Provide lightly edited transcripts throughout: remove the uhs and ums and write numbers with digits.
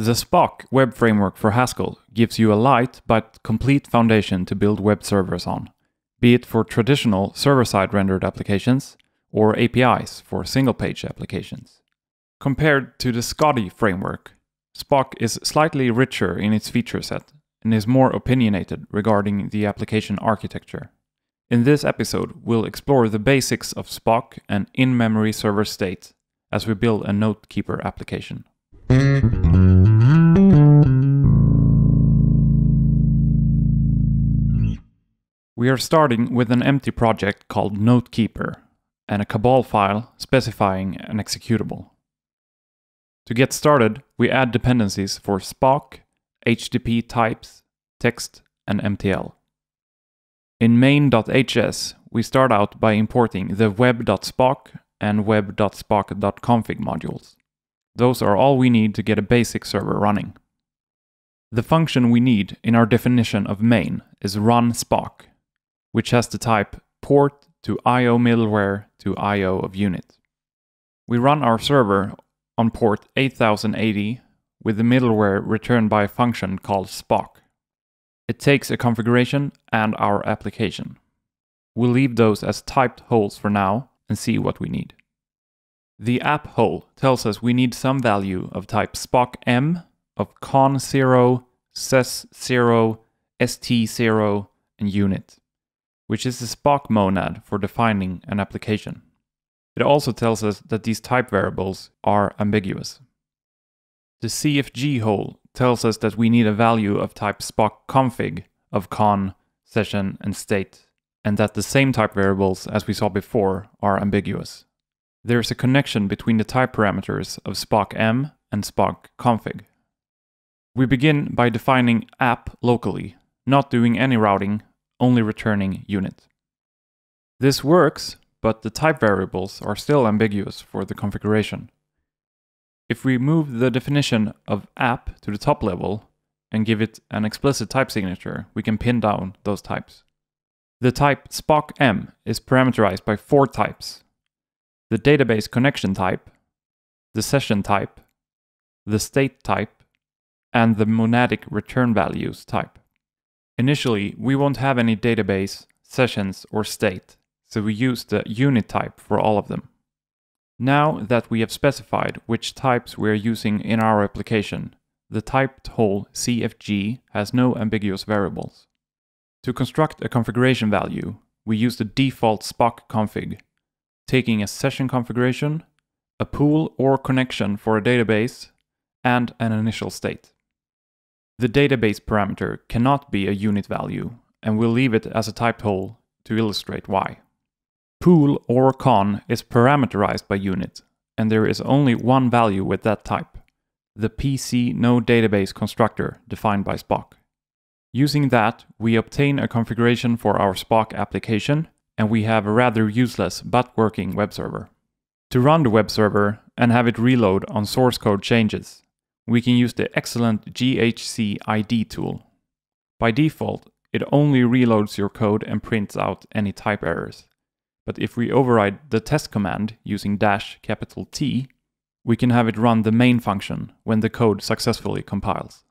The Spock web framework for Haskell gives you a light but complete foundation to build web servers on, be it for traditional server-side rendered applications or APIs for single-page applications. Compared to the Scotty framework, Spock is slightly richer in its feature set and is more opinionated regarding the application architecture. In this episode, we'll explore the basics of Spock and in-memory server state as we build a NoteKeeper application. We are starting with an empty project called NoteKeeper and a cabal file specifying an executable. To get started, we add dependencies for Spock, HTTP types, text, and MTL. In main.hs, we start out by importing the web.spock and web.spock.config modules. Those are all we need to get a basic server running. The function we need in our definition of main is run spock, which has the type port to IO middleware to IO of unit. We run our server on port 8080 with the middleware returned by a function called spock. It takes a configuration and our application. We'll leave those as typed holes for now and see what we need. The app hole tells us we need some value of type spockm of con0, ses0, st0, and unit, which is the Spock monad for defining an application. It also tells us that these type variables are ambiguous. The CFG hole tells us that we need a value of type spock-config of con, session, and state, and that the same type variables as we saw before are ambiguous. There is a connection between the type parameters of spockm and spock-config. We begin by defining app locally, not doing any routing, only returning unit. This works, but the type variables are still ambiguous for the configuration. If we move the definition of app to the top level and give it an explicit type signature, we can pin down those types. The type spockm is parameterized by 4 types: the database connection type, the session type, the state type, and the monadic return values type. Initially, we won't have any database, sessions, or state, so we use the unit type for all of them. Now that we have specified which types we are using in our application, the typed whole CFG has no ambiguous variables. To construct a configuration value, we use the default Spock config, taking a session configuration, a pool or connection for a database, and an initial state. The database parameter cannot be a unit value, and we'll leave it as a typed whole to illustrate why. Pool or con is parameterized by unit, and there is only one value with that type, the PCNoDatabase constructor defined by Spock. Using that, we obtain a configuration for our Spock application, and we have a rather useless but working web server. To run the web server and have it reload on source code changes, we can use the excellent ghcid tool. By default, it only reloads your code and prints out any type errors. But if we override the test command using -T, we can have it run the main function when the code successfully compiles.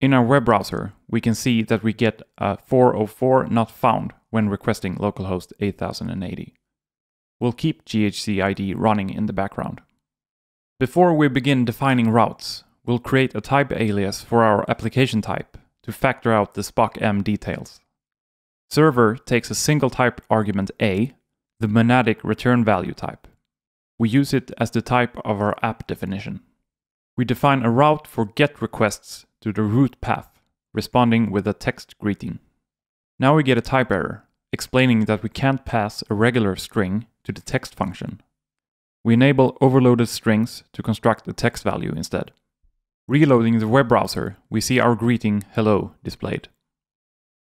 In our web browser, we can see that we get a 404 not found when requesting localhost 8080. We'll keep ghcid running in the background. Before we begin defining routes, we'll create a type alias for our application type to factor out the spockm details. Server takes a single type argument A, the monadic return value type. We use it as the type of our app definition. We define a route for GET requests to the root path, responding with a text greeting. Now we get a type error, explaining that we can't pass a regular string to the text function. We enable overloaded strings to construct a text value instead. Reloading the web browser, we see our greeting hello displayed.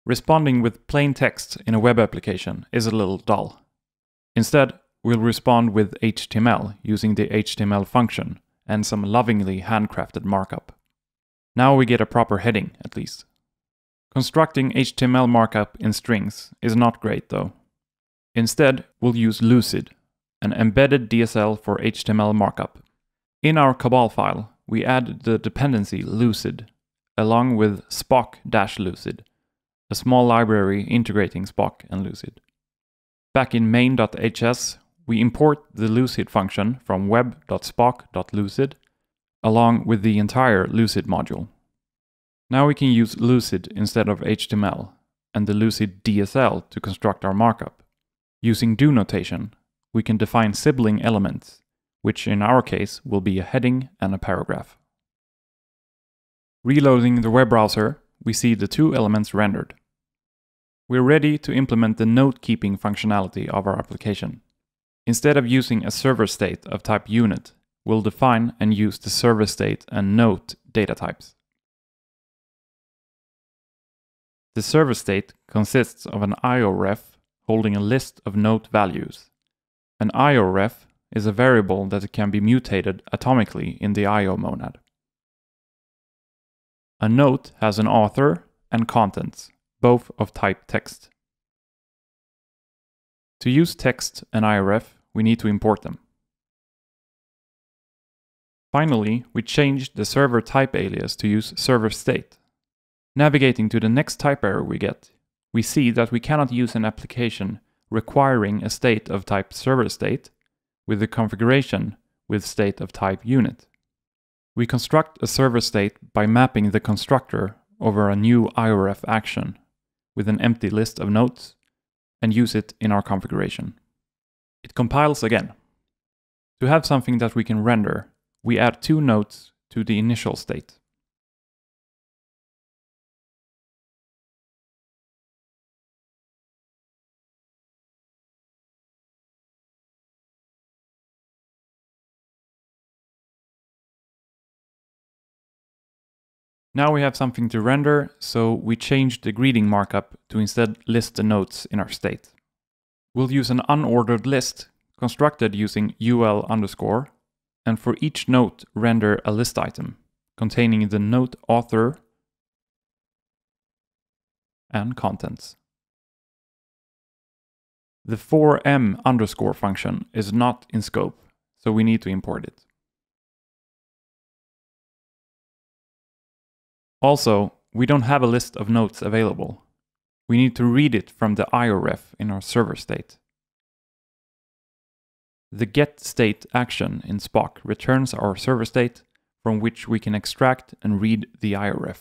Responding with plain text in a web application is a little dull. Instead, we'll respond with HTML using the HTML function and some lovingly handcrafted markup. Now we get a proper heading, at least. Constructing HTML markup in strings is not great, though. Instead, we'll use Lucid, an embedded DSL for HTML markup. In our cabal file, we add the dependency lucid, along with spock-lucid, a small library integrating Spock and Lucid. Back in main.hs, we import the lucid function from web.spock.lucid, along with the entire lucid module. Now we can use lucid instead of HTML, and the lucid DSL to construct our markup. Using do notation, we can define sibling elements, which in our case will be a heading and a paragraph. Reloading the web browser, we see the two elements rendered. We're ready to implement the note-keeping functionality of our application. Instead of using a server state of type unit, we'll define and use the server state and note data types. The server state consists of an IORef holding a list of note values. An IORef is a variable that can be mutated atomically in the IO monad. A note has an author and contents, both of type text. To use text and IORef, we need to import them. Finally, we changed the server type alias to use server state. Navigating to the next type error we get, we see that we cannot use an application requiring a state of type server state with the configuration with state of type unit. We construct a server state by mapping the constructor over a new IORef action with an empty list of notes and use it in our configuration. It compiles again. To have something that we can render, we add two notes to the initial state. Now we have something to render, so we change the greeting markup to instead list the notes in our state. We'll use an unordered list constructed using ul underscore, and for each note render a list item containing the note author and contents. The 4m underscore function is not in scope, so we need to import it. Also, we don't have a list of notes available. We need to read it from the IORef in our server state. The getState action in Spock returns our server state from which we can extract and read the IORef.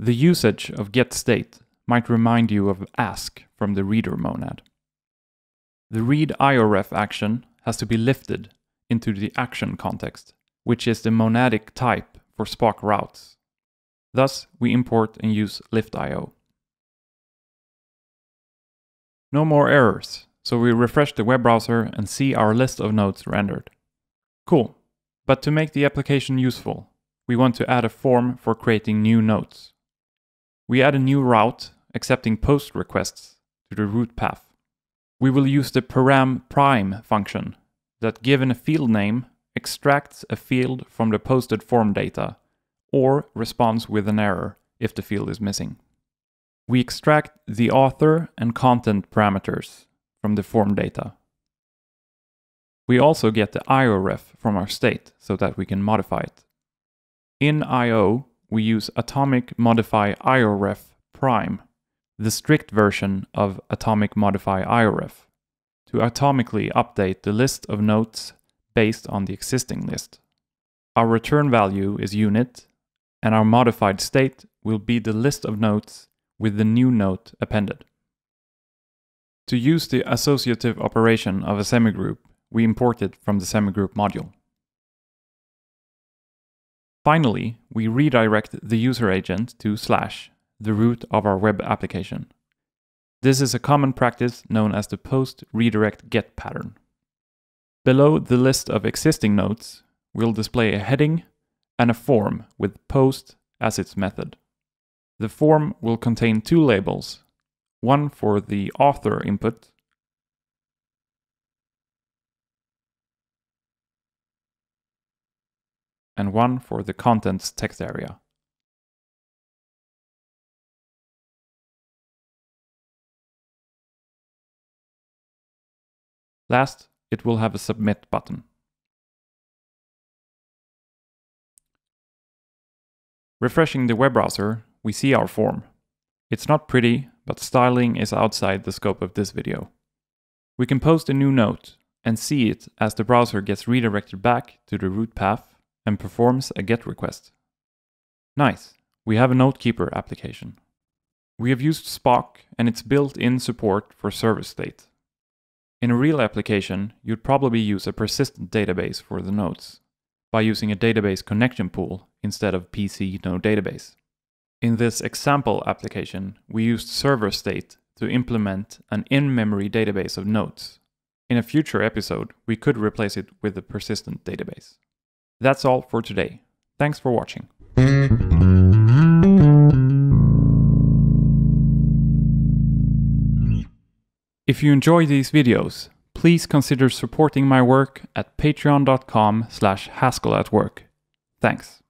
The usage of getState might remind you of ask from the reader monad. The read IORef action has to be lifted into the action context, which is the monadic type for Spock routes. Thus, we import and use lift.io. No more errors, so we refresh the web browser and see our list of nodes rendered. Cool, but to make the application useful, we want to add a form for creating new nodes. We add a new route accepting post requests to the route path. We will use the param prime function that, given a field name, extracts a field from the posted form data, or responds with an error if the field is missing. We extract the author and content parameters from the form data. We also get the IORef from our state so that we can modify it. In IO, we use atomicModifyIORef', the strict version of atomicModifyIORef, to atomically update the list of notes based on the existing list. Our return value is unit, and our modified state will be the list of notes with the new note appended. To use the associative operation of a semigroup, we import it from the semigroup module. Finally, we redirect the user agent to / the root of our web application. This is a common practice known as the post-redirect-get pattern. Below the list of existing nodes, we'll display a heading and a form with post as its method. The form will contain two labels, one for the author input and one for the contents text area. Last, it will have a submit button. Refreshing the web browser, we see our form. It's not pretty, but styling is outside the scope of this video. We can post a new note and see it as the browser gets redirected back to the root path and performs a GET request. Nice, we have a NoteKeeper application. We have used Spock and its built-in support for service state. In a real application, you'd probably use a persistent database for the nodes by using a database connection pool instead of PCNoDatabase. In this example application, we used server state to implement an in-memory database of nodes. In a future episode, we could replace it with a persistent database. That's all for today. Thanks for watching. If you enjoy these videos, please consider supporting my work at patreon.com/Haskell at Work. Thanks.